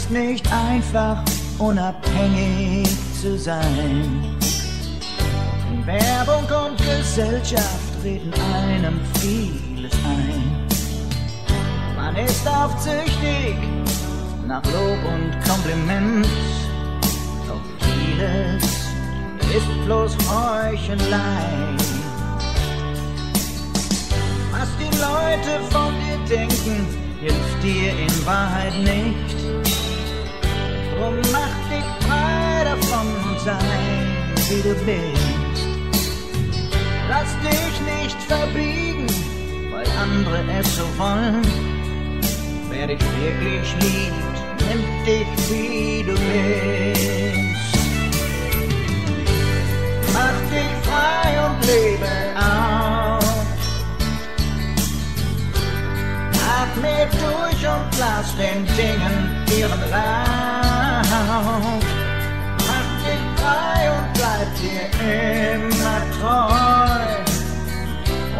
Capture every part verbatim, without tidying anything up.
ist nicht einfach, unabhängig zu sein. Von Werbung und Gesellschaft reden einem vieles ein. Man ist aufzüchtig nach Lob und Kompliment, doch vieles ist bloß Heuchelei. Was die Leute von dir denken, hilft dir in Wahrheit nicht. Drum mach dich frei davon und sei, wie du bist. Lass dich nicht verbiegen, weil andere es so wollen. Wer dich wirklich liebt, nimmt dich, wie du bist. Mach dich frei und lebe auf. Atme durch und lass den Dingen ihren Lauf. Mach dich frei und bleib dir immer treu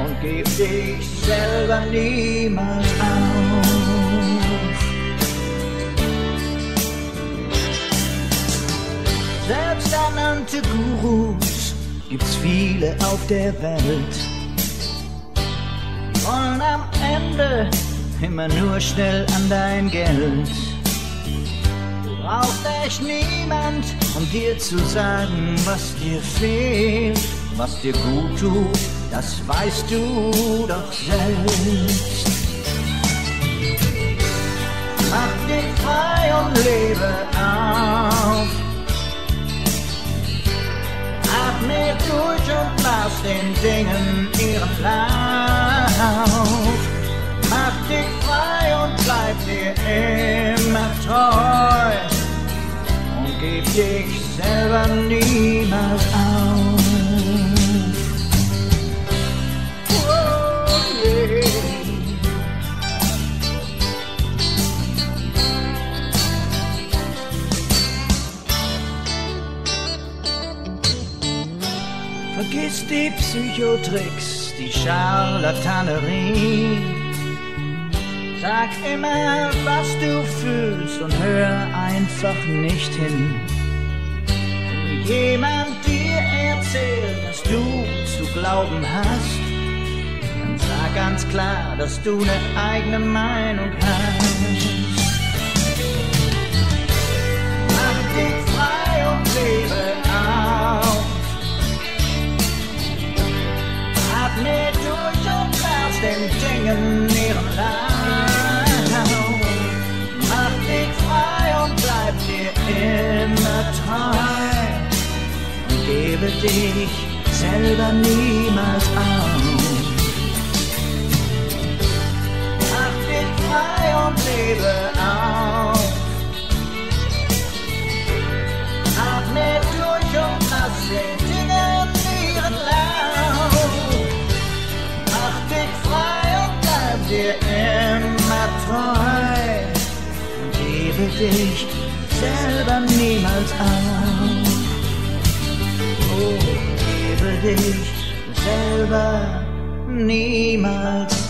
und gib dich selber niemals auf. Selbsternannte Gurus gibt's viele auf der Welt. Die wollen am Ende immer nur schnell an dein Geld. Du brauchst echt niemand, um dir zu sagen, was dir fehlt. Was dir gut tut, das weißt du doch selbst. Mach dich frei und lebe auf. Atme durch und lass den Dingen ihren Lauf. Mach dich frei und bleib dir immer treu und gib dich selber niemals auf. Vergiss die Psychotricks, die Scharlatanerie. Sag immer, was du fühlst und hör einfach nicht hin. Wenn jemand dir erzählt, dass du zu glauben hast, dann sag ganz klar, dass du eine eigene Meinung hast. Mach dich frei und lebe auf. Atme durch und lass den Dingen ihren Lauf. Mach dich frei und bleib dir immer treu und gebe dich selber niemals auf. Mach dich frei und lebe auf. Atme durch und lass den Dingen ihren Lauf. Dir immer treu und gebe dich selber niemals auf. Oh, gebe dich selber niemals auf.